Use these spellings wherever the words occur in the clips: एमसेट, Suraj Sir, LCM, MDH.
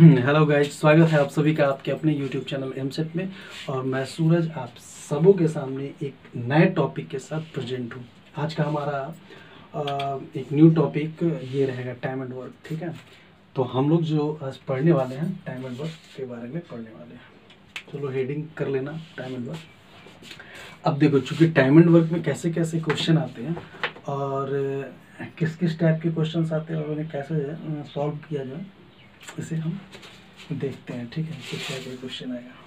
Hello guys, स्वागत है आप सभी का आपके अपने यूट्यूब चैनल एमसेट में। और मैं सूरज आप सबों के सामने एक नए टॉपिक के साथ प्रेजेंट हूँ। आज का हमारा एक न्यू टॉपिक ये रहेगा टाइम एंड वर्क, ठीक है। तो हम लोग जो आज पढ़ने वाले हैं टाइम एंड वर्क के बारे में पढ़ने वाले हैं। चलो हेडिंग कर लेना टाइम एंड वर्क। अब देखो, चूँकि टाइम एंड वर्क में कैसे कैसे क्वेश्चन आते हैं और किस किस टाइप के क्वेश्चन आते हैं और उन्हें कैसे सॉल्व किया जाए, इसे हम देखते हैं, ठीक है। किस टाइप का क्वेश्चन आएगा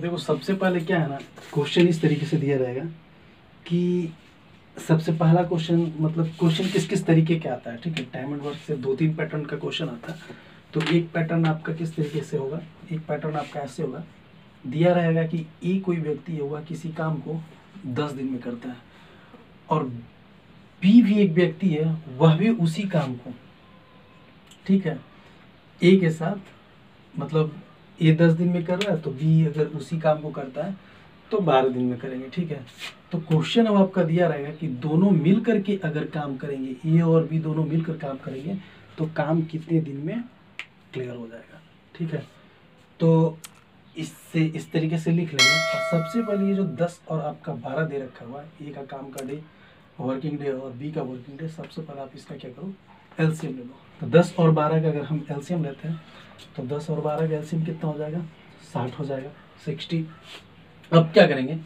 देखो। सबसे पहले क्या है ना, क्वेश्चन इस तरीके से दिया जाएगा कि सबसे पहला क्वेश्चन, मतलब क्वेश्चन किस किस तरीके के आता है, ठीक है। टाइम एंड वर्क से 2-3 पैटर्न का क्वेश्चन आता है। तो एक पैटर्न आपका किस तरीके से होगा, एक पैटर्न आपका ऐसे होगा, दिया रहेगा कि एक कोई व्यक्ति होगा किसी काम को 10 दिन में करता है और भी एक व्यक्ति है वह भी उसी काम को, ठीक है, ए के साथ, मतलब ए 10 दिन में कर रहा है तो बी अगर उसी काम को करता है तो 12 दिन में करेंगे, ठीक है। तो क्वेश्चन अब आपका दिया रहेगा कि दोनों मिल करके अगर काम करेंगे, ए और बी दोनों मिलकर काम करेंगे तो काम कितने दिन में क्लियर हो जाएगा, ठीक है। तो इससे इस तरीके से लिख लेंगे। और सबसे पहले ये जो 10 और आपका 12 दे रखा हुआ है, ए का काम का डे, वर्किंग डे, और बी का वर्किंग डे, सबसे पहले आप इसका क्या करो, एलसीएम ले लो। तो 10 और 12 का अगर हम एलसीएम लेते हैं तो 10 और 12 का एलसीएम कितना हो जाएगा, 60 हो जाएगा, 60। अब क्या करेंगे,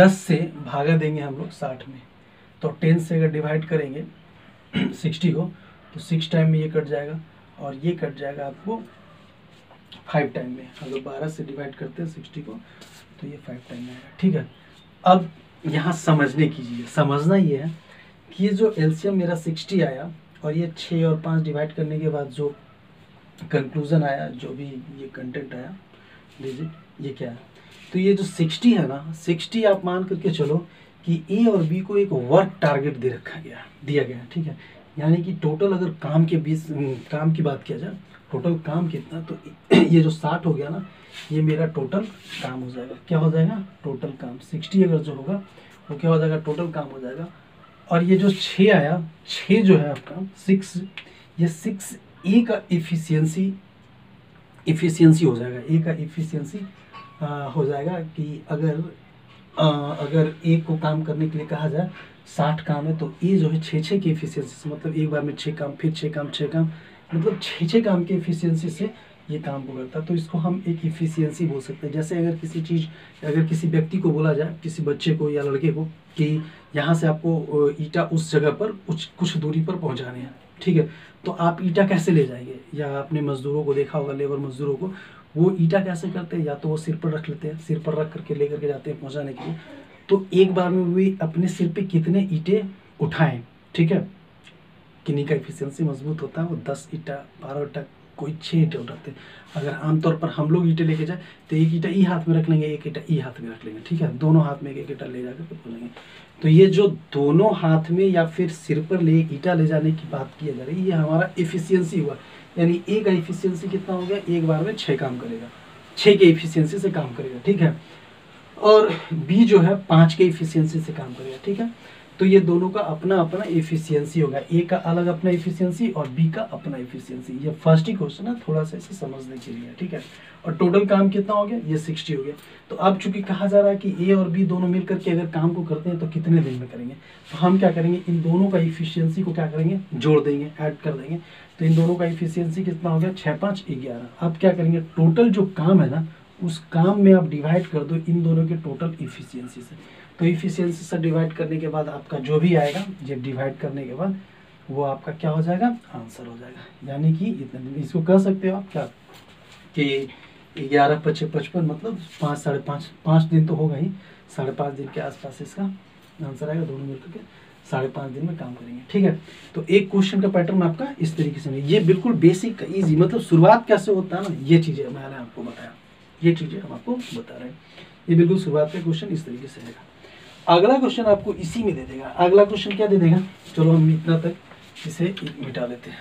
10 से भागा देंगे हम लोग 60 में, तो 10 से अगर डिवाइड करेंगे 60 को तो 6 टाइम में ये कट जाएगा और ये कट जाएगा आपको 5 टाइम में। अगर 12 से डिवाइड करते हैं 60 को तो ये 5 टाइम में आएगा, ठीक है। अब यहाँ समझने कीजिए, समझना ये है कि ये जो एलसीएम मेरा 60 आया और ये 6 और 5 डिवाइड करने के बाद जो कंक्लूजन आया, जो भी ये कंटेंट आया, डिजिट ये क्या है, तो ये जो 60 है ना, 60 आप मान करके चलो कि ए और बी को एक वर्क टारगेट दे रखा गया, दिया गया, ठीक है। यानी कि टोटल अगर काम के बीच काम की बात किया जाए, टोटल काम कितना, तो ये जो 60 हो गया ना, ये मेरा टोटल काम हो जाएगा। क्या हो जाएगा, टोटल काम। 60 अगर जो होगा वो क्या हो जाएगा, टोटल काम हो जाएगा। और ये जो 6 आया, 6 जो है आपका 6, ये 6 ए का एफिशिएंसी हो जाएगा। ए का एफिशिएंसी हो जाएगा कि अगर ए को काम करने के लिए कहा जाए 60 काम है तो ए जो है 6 की एफिशिएंसी से, मतलब एक बार में 6 काम, फिर 6 काम, मतलब 6 काम की एफिशिएंसी से ये काम को करता है। तो इसको हम एक एफिशिएंसी बोल सकते हैं। जैसे अगर किसी व्यक्ति को बोला जाए, किसी बच्चे को या लड़के को, कि यहाँ से आपको ईटा उस जगह पर कुछ दूरी पर पहुँचाने हैं, ठीक है, तो आप ईटा कैसे ले जाएंगे। या आपने मजदूरों को देखा होगा, लेबर मजदूरों को, वो ईटा कैसे करते हैं, या तो वो सिर पर रख लेते हैं, सिर पर रख करके ले करके जाते हैं पहुँचाने के लिए। तो एक बार में वे अपने सिर पर कितने ईंटें उठाएँ, ठीक है, किन्हीं का एफिशिएंसी मजबूत होता है, वो 10 ईटा 12 ईटा, कोई 6 ईंटें उठाते। अगर आमतौर पर हम लोग ईंटें लेके जाए तो एक ईंटा ई हाथ में रख लेंगे, एक ईंटा ई हाथ में रख लेंगे, ठीक है, दोनों हाथ में एक ईंटा ले जाकर के बोलेंगे। तो ये जो दोनों हाथ में या फिर सिर पर ले ईंटा ले जाने की बात किया जा रही है, ये हमारा एफिशिएंसी हुआ। यानी ए का एफिशिएंसी कितना हो गया, एक बार में 6 काम करेगा, 6 के एफिशिएंसी से काम करेगा, ठीक है। और बी जो है 5 के एफिशिएंसी से काम करेगा, ठीक है। तो ये दोनों का अपना अपना एफिशिएंसी होगा, ए का अलग अपना एफिशिएंसी और बी का अपना एफिशिएंसी। ये फर्स्ट ही क्वेश्चन है, थोड़ा सा इसे समझने के लिए, ठीक है। और टोटल काम कितना हो गया, ये 60 हो गया। तो अब चूंकि कहा जा रहा है कि ए और बी दोनों मिलकर के अगर काम को करते हैं तो कितने दिन में करेंगे, तो हम क्या करेंगे, इन दोनों का एफिशिएंसी को क्या करेंगे, जोड़ देंगे, ऐड कर देंगे। तो इन दोनों का एफिशिएंसी कितना हो गया, 6, 5, 11। अब क्या करेंगे, टोटल जो काम है ना, उस काम में आप डिवाइड कर दो इन दोनों के टोटल एफिशिएंसी से। तो एफिशिएंसी से डिवाइड करने के बाद आपका जो भी आएगा, जब डिवाइड करने के बाद वो आपका क्या हो जाएगा, आंसर हो जाएगा। यानी कि इतने दिन, इसको कह सकते हो आप क्या कि 11, 25, 55, मतलब 5, साढ़े 5, 5 दिन तो होगा ही, 5.5 दिन के आसपास इसका आंसर आएगा। दोनों मिलकर के 5.5 दिन में काम करेंगे, ठीक है। तो एक क्वेश्चन का पैटर्न आपका इस तरीके से, ये बिल्कुल बेसिक ईजी, मतलब शुरुआत कैसे होता है ना, ये चीज़ें मैंने आपको बताया, ये चीज़ें हम आपको बता रहे हैं। ये बिल्कुल शुरुआत का क्वेश्चन इस तरीके से रहेगा। अगला क्वेश्चन आपको इसी में दे देगा। अगला क्वेश्चन क्या दे देगा, चलो हम इतना तक इसे मिटा लेते हैं।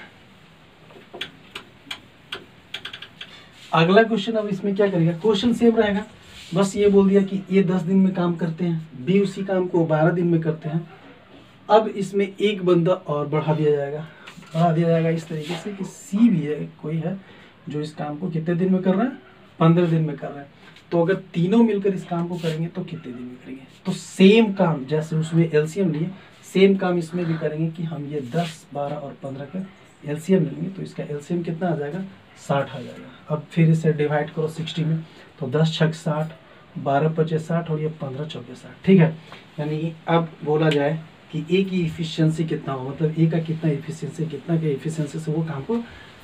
अगला क्वेश्चन अब इसमें क्या करेगा, क्वेश्चन सेम रहेगा, बस ये बोल दिया कि ये 10 दिन में काम करते हैं, बी उसी काम को 12 दिन में करते हैं। अब इसमें एक बंदा और बढ़ा दिया जाएगा इस तरीके से कि सी भी है, कोई है जो इस काम को कितने दिन में कर रहे हैं, 15 दिन में कर रहे हैं। तो अगर तीनों मिलकर इस काम को करेंगे तो कितने दिन में करेंगे, तो सेम काम जैसे उसमें LCM लिए सेम काम इसमें भी करेंगे कि हम ये 10, 12 और 15 का LCM लेंगे। तो इसका LCM कितना आ जाएगा, 60 आ जाएगा। अब फिर इसे डिवाइड करो 60 में, तो 10 6 60, 12 5 60 और ये 15 4 60। ठीक है, यानी अब बोला जाए कि ए की एफिशिएंसी कितना हो, मतलब ए का कितना एफिशिएंसी से वो काम को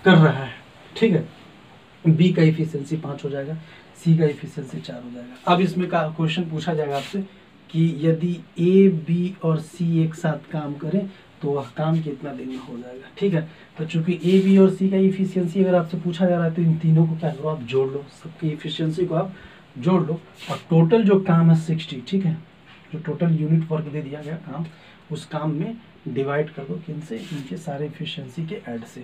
कर रहा है। ठीक है, बी का एफिशिएंसी 5 हो जाएगा, सी का एफिशिएंसी 4 हो जाएगा। अब इसमें का क्वेश्चन पूछा जाएगा आपसे कि यदि ए, बी और सी एक साथ काम करें तो वह काम कितना दिन में हो जाएगा। ठीक है, तो चूंकि ए, बी और सी का एफिशिएंसी अगर आपसे पूछा जा रहा है तो इन तीनों को क्या करो, आप जोड़ लो, सबकी एफिशिएंसी को आप जोड़ लो और टोटल जो काम है 60, ठीक है, जो टोटल यूनिट वर्क दे दिया गया काम, उस काम में डिवाइड कर दो किनसे, इनके सारे एफिशिएंसी के ऐड से।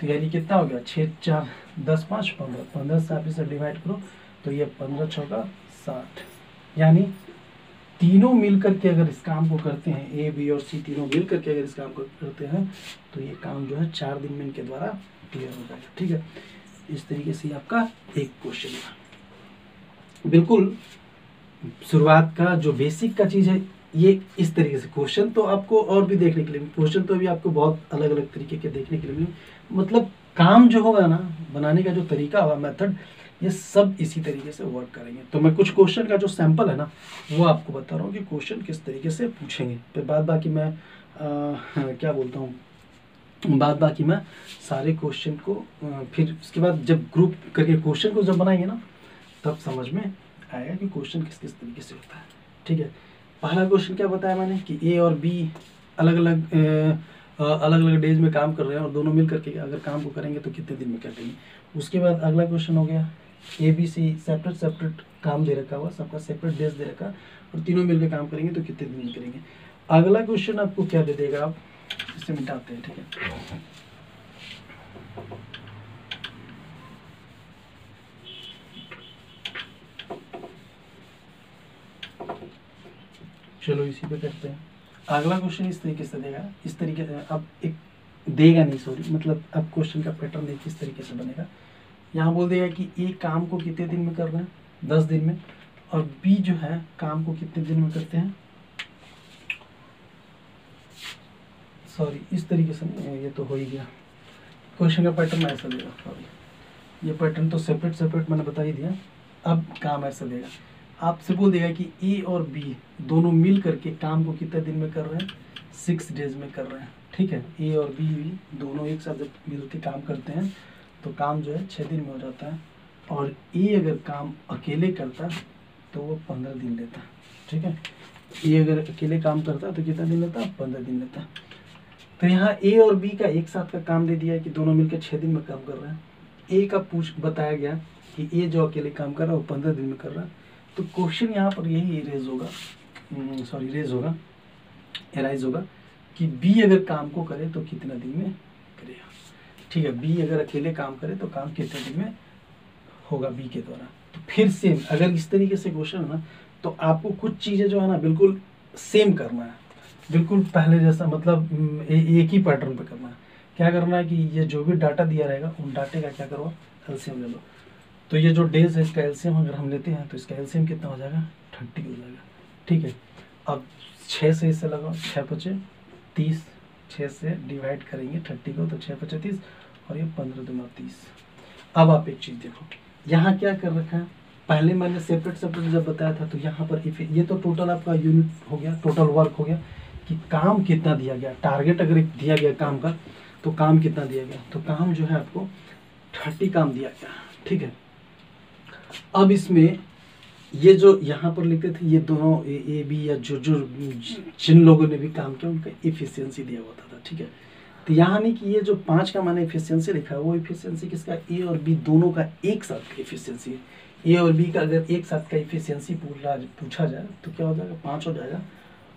तो यानी कितना हो गया, 6 4 10 5 15 15 से आप इसे डिवाइड करो तो ये 15 6 60। यानी तीनों मिलकर के अगर इस काम को करते हैं, ए, बी और सी तीनों मिलकर के अगर इस काम को करते हैं तो ये काम जो है 4 दिन में इनके द्वारा क्लियर हो जाएगा। ठीक है, इस तरीके से आपका एक क्वेश्चन है। बिल्कुल शुरुआत का जो बेसिक का चीज़ है ये इस तरीके से। क्वेश्चन तो आपको और भी देखने के लिए, क्वेश्चन तो भी आपको बहुत अलग अलग तरीके के देखने के लिए मिले, मतलब काम जो होगा ना बनाने का जो तरीका होगा, मेथड, ये सब इसी तरीके से वर्क करेंगे। तो मैं कुछ क्वेश्चन का जो सैंपल है ना वो आपको बता रहा हूँ कि क्वेश्चन किस तरीके से पूछेंगे। फिर बाद बाकी मैं सारे क्वेश्चन को फिर उसके बाद जब ग्रुप करके क्वेश्चन को जब बनाएंगे ना तब समझ में आएगा कि क्वेश्चन किस किस तरीके से होता है। ठीक है, पहला क्वेश्चन क्या बताया मैंने कि ए और बी अलग अलग डेज में काम कर रहे हैं और दोनों मिल करके अगर काम को करेंगे तो कितने दिन में कर देंगे। उसके बाद अगला क्वेश्चन हो गया ए, बी, सी सेपरेट काम दे रखा हुआ, सबका सेपरेट डेज दे रखा और तीनों मिलकर काम करेंगे तो कितने दिन में करेंगे। अगला क्वेश्चन आपको क्या दे देगा, आप इससे मिटाते हैं। ठीक है, चलो इसी पे करते हैं। अगला क्वेश्चन इस तरीके से देगा, इस तरीके से अब एक देगा नहीं, सॉरी, मतलब अब क्वेश्चन का पैटर्न देखिए इस तरीके से बनेगा। यहाँ बोल देगा कि ए काम को कितने दिन में कर रहे हैं, 10 दिन में, और बी जो है काम को कितने दिन में करते हैं, सॉरी इस तरीके से, ये तो हो ही गया। क्वेश्चन का पैटर्न ऐसा देगा, सॉरी ये पैटर्न तो सेपरेट मैंने बता ही दिया। अब काम ऐसा देगा, आपसे बोल देगा कि ए और बी दोनों मिल करके काम को कितने दिन में कर रहे हैं, 6 डेज में कर रहे हैं। ठीक है, ए और बी दोनों एक साथ जब मिल के काम करते हैं तो काम जो है 6 दिन में हो जाता है, और ए अगर काम अकेले करता तो वो 15 दिन लेता। ठीक है, ए अगर अकेले काम करता तो कितना दिन लेता, 15 दिन लेता। तो यहाँ ए और बी का एक साथ का काम दे दिया है कि दोनों मिलकर 6 दिन में काम कर रहे हैं। ए का बताया गया कि ए जो अकेले काम कर रहा है वो 15 दिन में कर रहा है। तो क्वेश्चन यहाँ पर यही एराइज होगा कि बी अगर काम को करे तो कितना दिन में करेगा। ठीक है, बी अगर अकेले काम करे तो काम कितने दिन में होगा बी के द्वारा। तो फिर सेम अगर इस तरीके से क्वेश्चन है ना तो आपको कुछ चीज़ें जो है ना बिल्कुल सेम करना है, बिल्कुल पहले जैसा, मतलब एक ही पैटर्न पर करना है। क्या करना है कि ये जो भी डाटा दिया रहेगा उन डाटे का क्या करो, LCM ले लो। तो ये जो डेज है इसका LCM अगर हम लेते हैं तो इसका LCM कितना हो जाएगा, 30 हो जाएगा। ठीक है, अब 6 से इसे लगाओ, 6 5 30, 6 से डिवाइड करेंगे 30 को तो 6 5 30 और ये 15 2 30। अब आप एक चीज़ देखो, यहाँ क्या कर रखा है, पहले मैंने सेपरेट जब बताया था तो यहाँ पर ये तो टोटल आपका यूनिट हो गया, टोटल वर्क हो गया कि काम कितना दिया गया, टारगेट अगर दिया गया काम का तो काम कितना दिया गया, तो काम जो है आपको 30 काम दिया गया। ठीक है, अब इसमें ये जो यहाँ पर लिखते थे ये दोनों ए बी या जो जिन लोगों ने भी काम किया उनका एफिशिएंसी दिया हुआ था। ठीक है, तो यहाँ नहीं कि ये जो 5 का मैंने एफिशिएंसी लिखा है वो एफिशिएंसी किसका, ए और बी दोनों का एक साथ का एफिशिएंसी है। ए और बी का अगर एक साथ का एफिशिएंसी पूछा जाए तो क्या हो जाएगा, 5 हो जाएगा।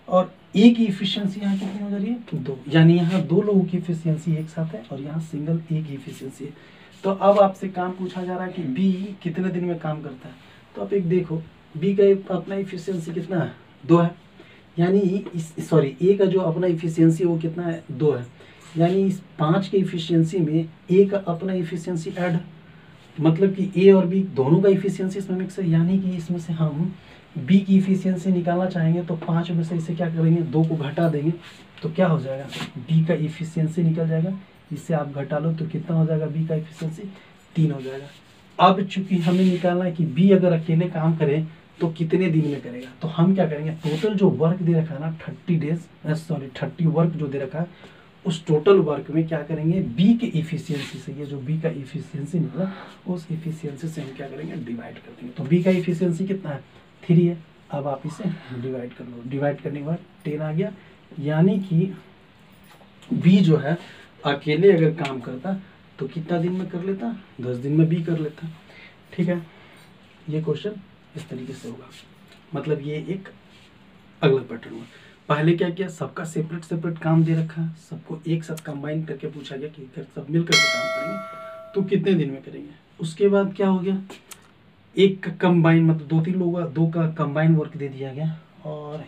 और ए की एफिशिएंसी यहाँ कितनी हो जा रही है, 2, यानी यहाँ 2 लोगों की एफिशिएंसी एक साथ है और यहाँ सिंगल एक ही एफिशिएंसी है। तो अब आपसे काम पूछा जा रहा है कि बी कितने दिन में काम करता है, तो आप एक देखो बी का अपना एफिशिएंसी कितना है, 2 है, यानी ए का जो अपना एफिशिएंसी है वो कितना है, 2 है, यानी इस 5 के एफिशिएंसी में ए का अपना एफिशिएंसी ऐड है। मतलब कि ए और बी दोनों का इफिशियंसी इसमें मिक्स है, यानी कि इसमें से हम बी की इफिशियंसी निकालना चाहेंगे तो 5 में से इसे क्या करेंगे, 2 को घटा देंगे तो क्या हो जाएगा, बी का इफिशियंसी निकल जाएगा। इससे आप घटा लो तो कितना हो जाएगा, बी का इफिशियंसी 3 हो जाएगा। अब चूंकि हमें निकालना है कि बी अगर अकेले काम करे तो कितने दिन में करेगा, तो हम क्या करेंगे, टोटल जो वर्क दे रखा है ना 30 वर्क जो दे रखा है, उस टोटल वर्क में क्या करेंगे, बी के इफिशियंसी से, ये जो बी का इफिशियंसी निकला उस इफिशियंसी से हम क्या करेंगे, डिवाइड कर देंगे। तो बी का इफिशियंसी कितना है, 3 है। अब आप इसे डिवाइड कर लो, डिवाइड करने के बाद 10 आ गया, यानी कि बी जो है अकेले अगर काम करता तो कितना दिन में कर लेता, 10 दिन में बी कर लेता। ठीक है, ये क्वेश्चन इस तरीके से होगा। मतलब ये एक अगला पैटर्न हुआ। पहले क्या किया, सबका सेपरेट सेपरेट काम दे रखा, सबको एक साथ कंबाइन करके पूछा गया कि सब मिलकर के काम करेंगे तो कितने दिन में करेंगे। उसके बाद क्या हो गया, एक का कंबाइन, मतलब 2-3 लोग, 2 का कंबाइन वर्क दे दिया गया और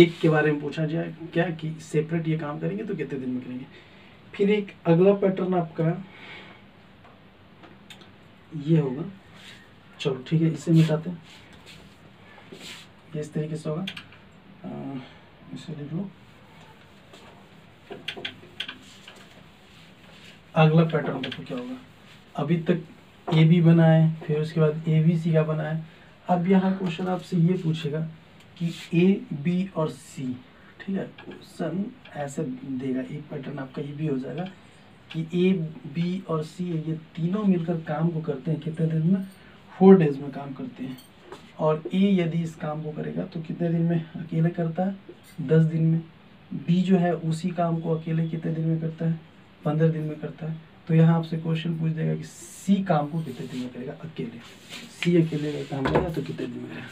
एक के बारे में पूछा जाए क्या कि सेपरेट ये काम करेंगे तो कितने दिन में करेंगे। फिर एक अगला पैटर्न आपका ये होगा, चलो ठीक है इसे मिटाते हैं, ये इस तरीके से होगा। इसे लिख लो, अगला पैटर्न देखो क्या होगा। अभी तक ए बी बनाए, फिर उसके बाद ए बी सी का बनाए। अब यहाँ क्वेश्चन आपसे ये पूछेगा कि ए बी और सी, ठीक है, क्वेश्चन ऐसे देगा, एक पैटर्न आपका ये भी हो जाएगा कि ए बी और सी ये तीनों मिलकर काम को करते हैं कितने दिन में, 4 डेज में काम करते हैं। और ए यदि इस काम को करेगा तो कितने दिन में अकेले करता है, 10 दिन में। बी जो है उसी काम को अकेले कितने दिन में करता है, 15 दिन में करता है। तो यहाँ आपसे क्वेश्चन पूछ देगा कि सी काम को कितने दिन में करेगा अकेले, सी अकेले का काम करेगा तो कितने दिन में करेगा।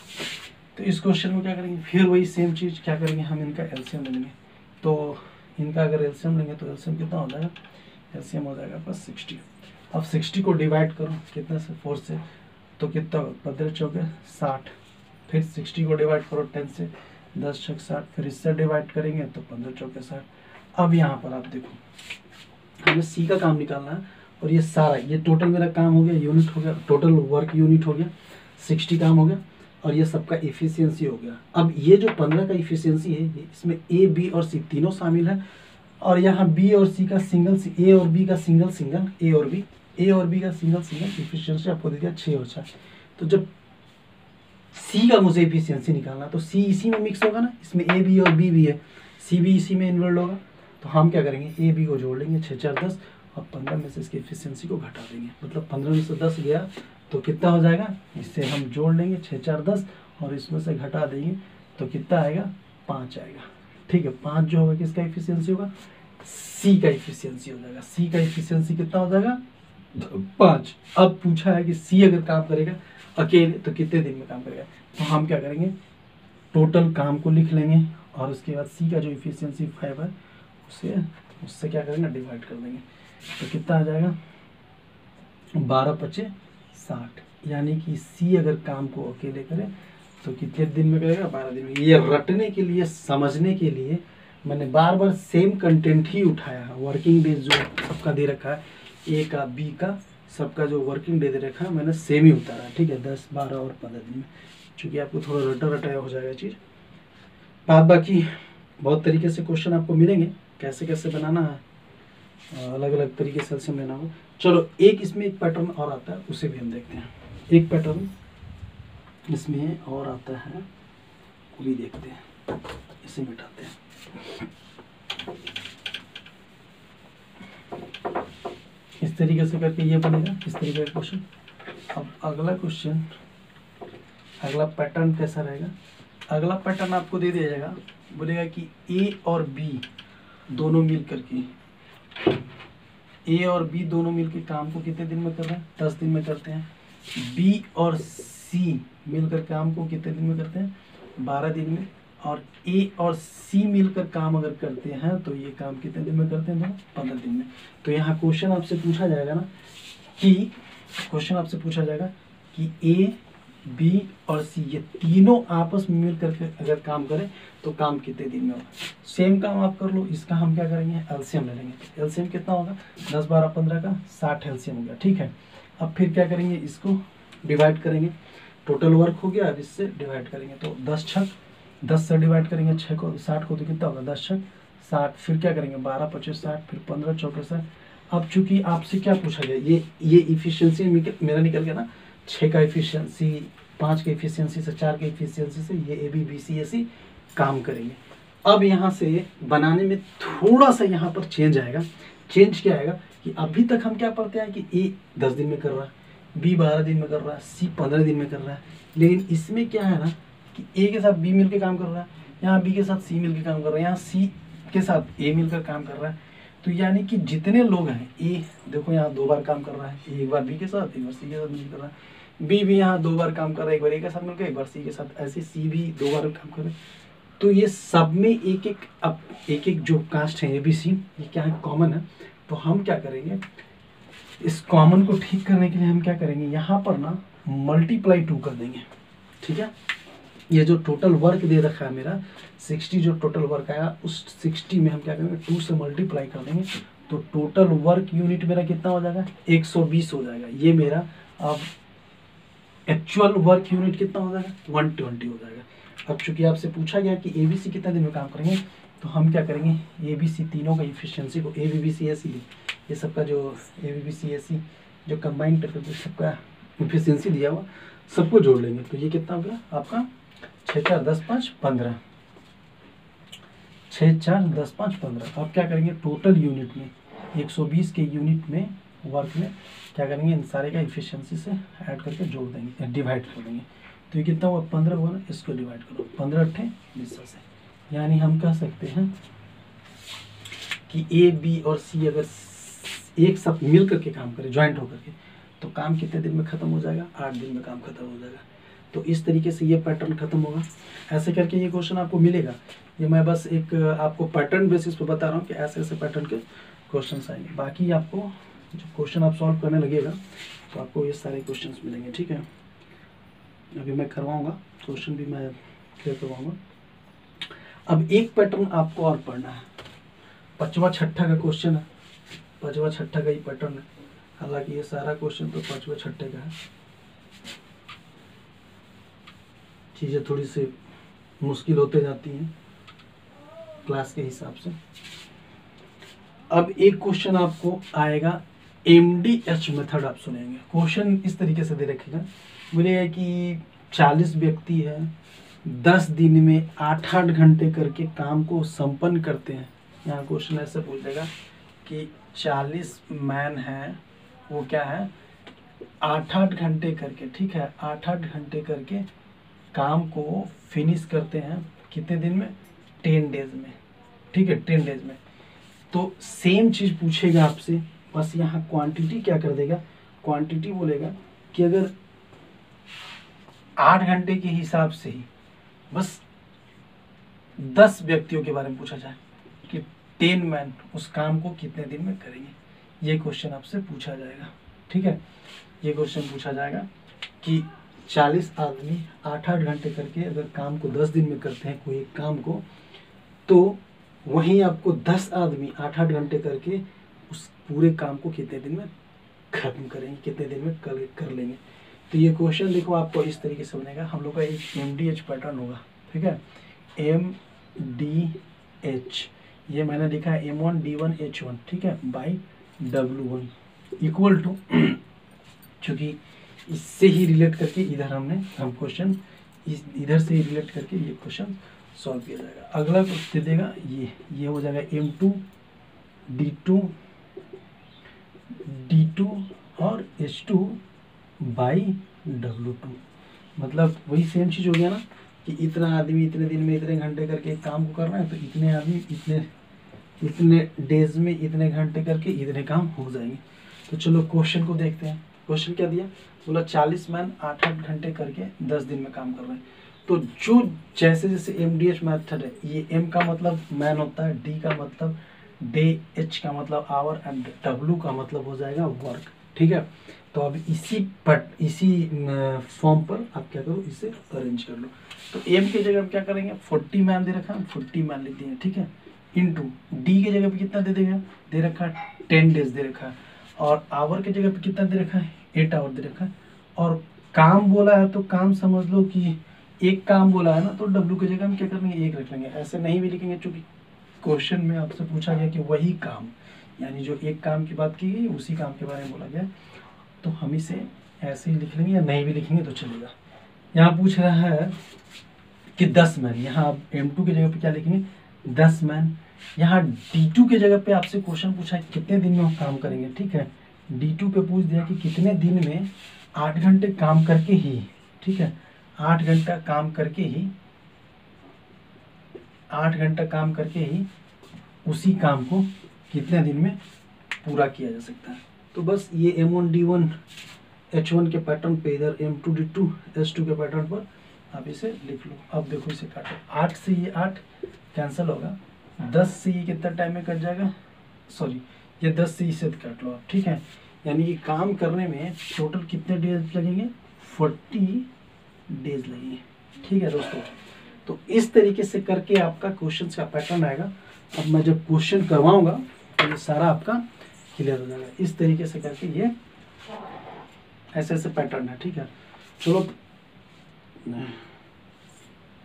तो इस क्वेश्चन में क्या करेंगे, फिर वही सेम चीज़ क्या करेंगे, हम इनका एलसीएम लेंगे। तो इनका अगर एलसीएम लेंगे तो एलसीएम कितना हो जाएगा, एलसीएम हो जाएगा आपका 60। अब 60 को डिवाइड करो कितना से, 4 से, तो कितना 15 चौके 60। फिर 60 को डिवाइड करो 10 से, 10 छक्के 60, फिर इससे डिवाइड करेंगे तो 15 चौके 60। अब यहाँ पर आप देखो हमें सी का काम निकालना है और ये सारा ये टोटल मेरा काम हो गया, यूनिट हो गया, टोटल वर्क यूनिट हो गया, 60 काम हो गया और ये सबका इफिशियंसी हो गया। अब ये जो 15 का इफिशियंसी है इसमें ए बी और सी तीनों शामिल है और यहाँ बी और सी का सिंगल, ए और बी का सिंगल सिंगल, ए और बी का सिंगल सिंगल इफिशियंसी आपको दे दिया 6 हो जाए। तो जब सी का मुझे इफिशियंसी निकालना तो सी इसी में मिक्स होगा ना, इसमें ए बी और बी भी है, सी भी इसी में इन्वॉल्व होगा। तो हम क्या करेंगे, ए बी को जोड़ लेंगे, 6 4 10 और 15 में से इसकी इफिशियंसी को घटा देंगे। मतलब 15 में से 10 गया तो कितना हो जाएगा, इससे हम जोड़ लेंगे 6 4 10 और इसमें से घटा देंगे तो कितना आएगा, 5 आएगा। ठीक है, 5 जो होगा किसका इफिशियंसी होगा, सी का इफिशियंसी हो जाएगा। सी का इफिशियंसी कितना हो जाएगा, 5। अब पूछा है कि सी अगर काम करेगा अकेले तो कितने दिन में काम करेगा, तो हम क्या करेंगे, टोटल काम को लिख लेंगे और उसके बाद सी का जो इफिशियंसी 5 है उससे क्या करेंगे, डिवाइड कर देंगे। तो कितना आ जाएगा, 12 पच्चे 60, यानी कि सी अगर काम को अकेले करे तो कितने दिन में करेगा, 12 दिन में। ये रटने के लिए, समझने के लिए मैंने बार बार सेम कंटेंट ही उठाया है। वर्किंग डेज जो सबका दे रखा है, ए का बी का सबका जो वर्किंग डे दे रखा है मैंने सेम ही उतारा है। ठीक है, 10 12 और 15 दिन में, चूँकि आपको थोड़ा रटा रटाया हो जाएगा चीज़। बाकी बहुत तरीके से क्वेश्चन आपको मिलेंगे, कैसे कैसे बनाना है, अलग अलग तरीके से एलसीएम लेना हो। चलो एक इसमें एक पैटर्न और आता है उसे भी हम देखते हैं। एक पैटर्न इसमें और आता है वो भी देखते हैं, इसे मिटाते हैं इस तरीके से करके, ये बनेगा इस तरीके का क्वेश्चन। अब अगला क्वेश्चन, अगला पैटर्न कैसा रहेगा, अगला पैटर्न आपको दे दिया जाएगा, बोलेगा कि ए और बी दोनों मिल करके, ए और बी दोनों मिलकर काम को कितने दिन में कर रहे हैं, 10 दिन में करते हैं। बी और सी मिलकर काम को कितने दिन में करते हैं, 12 दिन में। और ए और सी मिलकर काम अगर करते हैं तो ये काम कितने दिन में करते हैं, 15 दिन में। तो यहाँ क्वेश्चन आपसे पूछा जाएगा ना कि ए बी और सी ये तीनों आपस में मिलकर के अगर काम करें तो काम कितने दिन में होगा। सेम काम आप कर लो, इसका हम क्या करेंगे, एलसीएम ले लेंगे। एलसीएम कितना होगा, 10 12 15 का 60 एलसीएम हो गया। ठीक है, अब फिर क्या करेंगे, इसको डिवाइड करेंगे, टोटल वर्क हो गया, अब इससे डिवाइड करेंगे तो 10 छक, 10 से डिवाइड करेंगे 6 को, 60 को तो कितना होगा 10 छक 60, फिर क्या करेंगे 12 25 60, फिर 15 चौके 60। अब चूंकि आपसे क्या पूछा गया, ये इफिशियंसी मेरा निकल गया ना, 6 का इफिशियंसी 5 की इफिशियंसी से 4 की इफिशियंसी से ये ए बी बी सी ए सी काम करेंगे। अब यहाँ से बनाने में थोड़ा सा यहाँ पर चेंज आएगा। चेंज क्या आएगा कि अभी तक हम क्या पढ़ते हैं कि ए 10 दिन में कर रहा है, बी 12 दिन में कर रहा है, सी 15 दिन में कर रहा है, लेकिन इसमें क्या है ना कि ए के साथ बी मिलकर काम कर रहा है, यहाँ बी के साथ सी मिलकर काम कर रहा है, यहाँ सी के साथ ए मिलकर काम कर रहा है। तो यानी कि जितने लोग हैं, ए देखो यहाँ दो बार काम कर रहा है, एक बार बी के साथ एक बार सी के साथ मिलकर कर रहा है, बी भी यहाँ दो बार काम कर रहा है, एक बार ए के साथ मिलकर एक बार सी के साथ, ऐसे सी भी दो बार काम कर रहा है। तो ये सब में एक एक जो कास्ट है ए बी सी, ये क्या है कॉमन है। तो हम क्या करेंगे, इस कॉमन को ठीक करने के लिए हम क्या करेंगे, यहाँ पर ना मल्टीप्लाई 2 कर देंगे। ठीक है, ये जो टोटल वर्क दे रखा है मेरा 60, जो टोटल वर्क आया उस 60 में हम क्या करेंगे 2 से मल्टीप्लाई कर देंगे, तो टोटल वर्क यूनिट मेरा कितना हो जाएगा 120 हो जाएगा। ये मेरा अब एक्चुअल वर्क यूनिट कितना हो जाएगा 120 हो जाएगा। अब चूंकि आपसे पूछा गया कि ए बी सी कितने दिन में काम करेंगे, तो हम क्या करेंगे ए बी सी तीनों का इफिशियंसी को, ए बी बी सी ए सी ये सबका जो ए बी बी सी ए सी जो कंबाइन करके सबका इफिशियंसी दिया हुआ सबको जोड़ लेंगे। तो ये कितना हो गया आपका 6 4 10 5 15, 6 4 10 5 15। अब क्या करेंगे टोटल यूनिट में 120 के यूनिट में वर्क में क्या करेंगे, इन सारे का इफिशियंसी से ऐड करके जोड़ देंगे, डिवाइड कर देंगे। तो ये कितना हुआ 15 हुआ ना, इसको डिवाइड करो 15 8 20 से, यानी हम कह सकते हैं कि ए बी और सी अगर एक साथ मिल करके काम करें, ज्वाइंट होकर के, तो काम कितने दिन में ख़त्म हो जाएगा 8 दिन में काम ख़त्म हो जाएगा। तो इस तरीके से ये पैटर्न खत्म होगा। ऐसे करके ये क्वेश्चन आपको मिलेगा, ये मैं बस एक आपको पैटर्न बेसिस पे बता रहा हूँ कि ऐसे ऐसे पैटर्न के क्वेश्चंस आएंगे। बाकी आपको जो क्वेश्चन आप सॉल्व करने लगेगा तो आपको ये सारे क्वेश्चंस मिलेंगे। ठीक है, अभी मैं करवाऊँगा क्वेश्चन भी मैं क्लियर करवाऊँगा। अब एक पैटर्न आपको और पढ़ना है, 5वां 6ठा का क्वेश्चन है, 5वां 6ठा का ही पैटर्न है, हालाँकि ये सारा क्वेश्चन तो 5वें 6ठे का है। चीज़ें थोड़ी सी मुश्किल होते जाती हैं क्लास के हिसाब से। अब एक क्वेश्चन आपको आएगा MDH मेथड, आप सुनेंगे क्वेश्चन इस तरीके से दे रखेगा, बोलेगा कि 40 व्यक्ति है, 10 दिन में 8-8 घंटे करके काम को संपन्न करते हैं। यहाँ क्वेश्चन ऐसे पूछ देगा कि 40 मैन हैं, वो क्या है 8-8 घंटे करके, ठीक है 8-8 घंटे करके काम को फिनिश करते हैं कितने दिन में 10 डेज में, ठीक है 10 डेज में। तो सेम चीज़ पूछेगा आपसे, बस यहाँ क्वांटिटी क्या कर देगा, क्वांटिटी बोलेगा कि अगर 8 घंटे के हिसाब से ही बस 10 व्यक्तियों के बारे में पूछा जाए कि 10 मैन उस काम को कितने दिन में करेंगे, ये क्वेश्चन आपसे पूछा जाएगा। ठीक है, ये क्वेश्चन पूछा जाएगा कि 40 आदमी 8-8 घंटे करके अगर काम को 10 दिन में करते हैं कोई एक काम को, तो वहीं आपको 10 आदमी 8-8 घंटे करके उस पूरे काम को कितने दिन में खत्म करेंगे, कितने दिन में कर लेंगे। तो ये क्वेश्चन देखो आपको इस तरीके से बनेगा, हम लोग का एक MDH पैटर्न होगा। ठीक है, MDH ये मैंने लिखा है M1 D1 H1, ठीक है बाई W1 इक्वल टू, चूँकि इससे ही रिलेट करके इधर हम क्वेश्चन इधर से ही रिलेट करके ये क्वेश्चन सॉल्व किया जाएगा। अगला दे देगा ये हो जाएगा M2 D2 और H2 बाई W2, मतलब वही सेम चीज़ हो गया ना कि इतना आदमी इतने दिन में इतने घंटे करके काम को करना है, तो इतने आदमी इतने डेज में इतने घंटे करके इतने काम हो जाएंगे। तो चलो क्वेश्चन को देखते हैं, क्वेश्चन क्या दिया, बोला 40 मैन 8-8 घंटे करके 10 दिन में काम कर रहे हैं। तो जो जैसे जैसे MDH मैथड है, ये M का मतलब मैन होता है, D का मतलब डे, H का मतलब आवर एंड W का मतलब हो जाएगा वर्क। ठीक है, तो अब इसी फॉर्म पर आप क्या करो, इसे अरेंज कर लो। तो M की जगह क्या करेंगे 40 मैन दे रखा है, 40 मैन लिख दिए। ठीक है, इंटू D की जगह पर कितना दे रखा है 10 डेज दे रखा है, और आवर की जगह पर कितना दे रखा है 8 आवर दे रखा है और काम बोला है तो काम समझ लो कि एक काम बोला है ना तो डब्ल्यू की जगह हम क्या करेंगे एक रख लेंगे। ऐसे नहीं भी लिखेंगे चूँकि क्वेश्चन में आपसे पूछा गया कि वही काम यानी जो एक काम की बात की गई उसी काम के बारे में बोला गया तो हम इसे ऐसे ही लिख लेंगे या नहीं भी लिखेंगे तो चलेगा। यहाँ पूछ रहा है कि 10 मैन, यहाँ आप M2 की जगह पे क्या लिखेंगे 10 मैन। यहाँ D2 के जगह पे आपसे क्वेश्चन पूछा है कितने दिन में आप काम करेंगे, ठीक है। D2 पे पूछ दिया कि कितने दिन में 8 घंटे काम करके ही, ठीक है 8 घंटा काम करके ही 8 घंटा काम करके ही उसी काम को कितने दिन में पूरा किया जा सकता है। तो बस ये M1D1H1 के पैटर्न पे इधर M2D2H2 के पैटर्न पर आप इसे लिख लो। अब देखो इसे काटो, 8 से ये 8 कैंसिल होगा, 10 से ये कितना टाइम में कट जाएगा, सॉरी ये 10 से इसे काट लो आप, ठीक है। यानी कि काम करने में टोटल कितने डेज लगेंगे 40 डेज लगेंगे, ठीक है दोस्तों। तो इस तरीके से करके आपका क्वेश्चन का पैटर्न आएगा। अब मैं जब क्वेश्चन करवाऊंगा तो ये सारा आपका क्लियर हो जाएगा। इस तरीके से करके ये ऐसे ऐसे पैटर्न है, ठीक है। चलो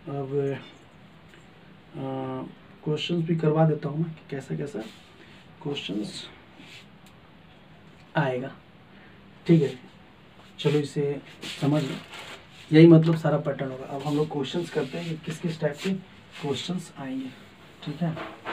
अब क्वेश्चंस भी करवा देता हूँ मैं कि कैसा कैसा क्वेश्चंस आएगा, ठीक है। चलो इसे समझ लो, यही मतलब सारा पैटर्न होगा। अब हम लोग क्वेश्चंस करते हैं कि किस किस टाइप के क्वेश्चंस आएंगे, ठीक है।